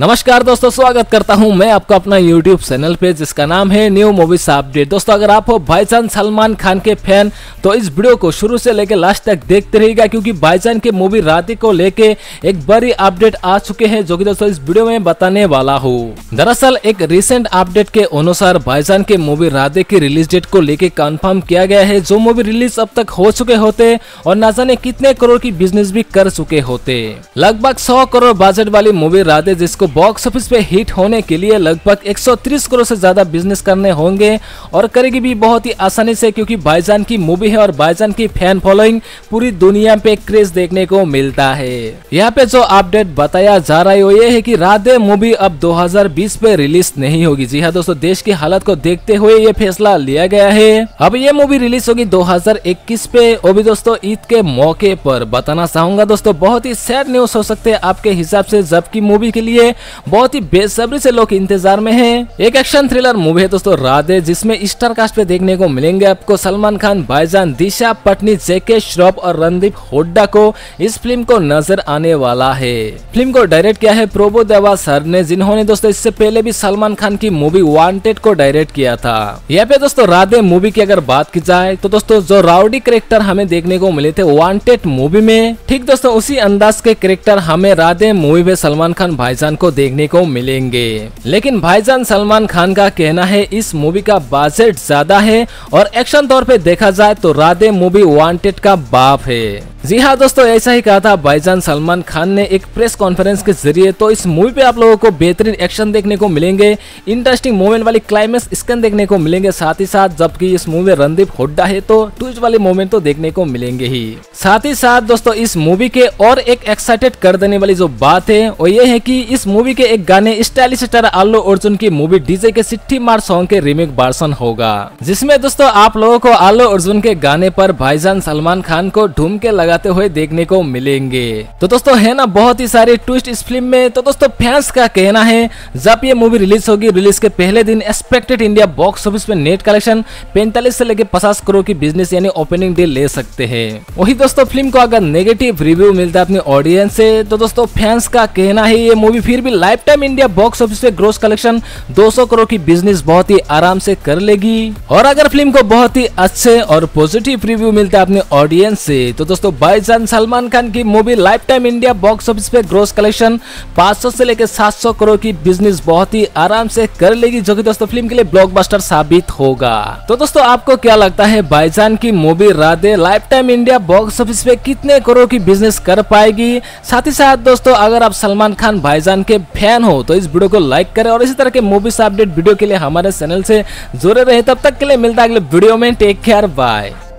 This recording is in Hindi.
नमस्कार दोस्तों, स्वागत करता हूं मैं आपका अपना YouTube चैनल पे जिसका नाम है न्यू मूवीज अपडेट। दोस्तों अगर आप हो भाईजान सलमान खान के फैन तो इस वीडियो को शुरू से लेकर लास्ट तक देखते रहिएगा, क्योंकि भाईजान की मूवी राधे को लेके एक बड़ी अपडेट आ चुके हैं जो कि दोस्तों इस वीडियो में बताने वाला हूँ। दरअसल एक रिसेंट अपडेट के अनुसार भाईजान की मूवी राधे की रिलीज डेट को लेके कन्फर्म किया गया है, जो मूवी रिलीज अब तक हो चुके होते और न जाने कितने करोड़ की बिजनेस भी कर चुके होते। लगभग 100 करोड़ बजट वाली मूवी राधे जिसको बॉक्स ऑफिस पे हिट होने के लिए लगभग 130 करोड़ से ज्यादा बिजनेस करने होंगे और करेगी भी बहुत ही आसानी से, क्योंकि भाईजान की मूवी है और भाईजान की फैन फॉलोइंग पूरी दुनिया पे क्रेज देखने को मिलता है। यहाँ पे जो अपडेट बताया जा रहा है वो ये है कि राधे मूवी अब 2020 पे रिलीज नहीं होगी। जी हाँ दोस्तों, देश की हालत को देखते हुए ये फैसला लिया गया है। अब ये मूवी रिलीज होगी 2021 पे, वो भी दोस्तों ईद के मौके पर। बताना चाहूंगा दोस्तों बहुत ही सैड न्यूज हो सकते है आपके हिसाब से, जबकि मूवी के लिए बहुत ही बेसब्री से लोग इंतजार में हैं। एक एक्शन थ्रिलर मूवी है दोस्तों राधे, जिसमें स्टार कास्ट पे देखने को मिलेंगे आपको सलमान खान, भाईजान, दिशा पटनी, जेके श्रॉफ और रणदीप हुड्डा को इस फिल्म को नजर आने वाला है। फिल्म को डायरेक्ट किया है प्रभु देवा सर ने, जिन्होंने दोस्तों इससे पहले भी सलमान खान की मूवी वांटेड को डायरेक्ट किया था। यहाँ पे दोस्तों राधे मूवी की अगर बात की जाए तो दोस्तों जो राउडी कैरेक्टर हमें देखने को मिले थे वांटेड मूवी में, ठीक दोस्तों उसी अंदाज के कैरेक्टर हमें राधे मूवी में सलमान खान भाईजान को देखने को मिलेंगे। लेकिन भाईजान सलमान खान का कहना है इस मूवी का बजट ज्यादा है और एक्शन तौर पे देखा जाए तो राधे मूवी वांटेड का बाप है। जी हाँ दोस्तों, ऐसा ही कहा था भाईजान सलमान खान ने एक प्रेस कॉन्फ्रेंस के जरिए। तो इस मूवी पे आप लोगों को बेहतरीन एक्शन देखने को मिलेंगे, इंटरेस्टिंग मोमेंट वाली क्लाइमेक्स स्कैन देखने को मिलेंगे, साथ ही साथ जबकि इस मूवी में रणदीप हुड्डा है तो ट्विस्ट वाले मोमेंट तो देखने को मिलेंगे ही। साथ ही साथ दोस्तों इस मूवी के और एक एक्साइटेड कर देने वाली जो बात है वो ये है की इस मूवी के एक गाने स्टाइलिश स्टार अल्लू अर्जुन की मूवी डीजे के सिट्ठी मार सॉन्ग के रीमेक वर्सन होगा, जिसमे दोस्तों आप लोगों को अल्लू अर्जुन के गाने पर भाईजान सलमान खान को ढूम के लगाते हुए देखने को मिलेंगे। तो दोस्तों है ना बहुत ही सारे ट्विस्ट इस फिल्म में। तो दोस्तों फैंस का कहना है जब ये मूवी रिलीज होगी, रिलीज के पहले दिन एक्सपेक्टेड इंडिया बॉक्स ऑफिस में नेट कलेक्शन 45 से लेकर 50 करोड़ की बिजनेस यानी ओपनिंग डे ले सकते हैं। वही दोस्तों फिल्म को अगर नेगेटिव रिव्यू मिलता है अपने ऑडियंस से तो दोस्तों फैंस का कहना है ये मूवी फिर भी life time India box office में ग्रॉस कलेक्शन 200 करोड़ की बिजनेस बहुत ही आराम से कर लेगी। और अगर फिल्म को बहुत ही अच्छे और पॉजिटिव रिव्यू मिलता है अपने ऑडियंस से तो दोस्तों भाईजान सलमान खान की movie life time India box office पे ग्रॉस कलेक्शन 500 से लेकर 700 करोड़ की बिजनेस बहुत ही आराम से कर लेगी, जो कि दोस्तों फिल्म के लिए ब्लॉकबस्टर साबित होगा। तो दोस्तों आपको क्या लगता है भाईजान की movie Radhe life time India box office पे कितने करोड़ की बिजनेस कर पाएगी? साथ ही साथ दोस्तों अगर आप सलमान खान भाईजान के फैन हो तो इस वीडियो को लाइक करें और इसी तरह के मूवीज अपडेट वीडियो के लिए हमारे चैनल से जुड़े रहे। तब तक के लिए मिलता है अगले वीडियो में, टेक केयर, बाय।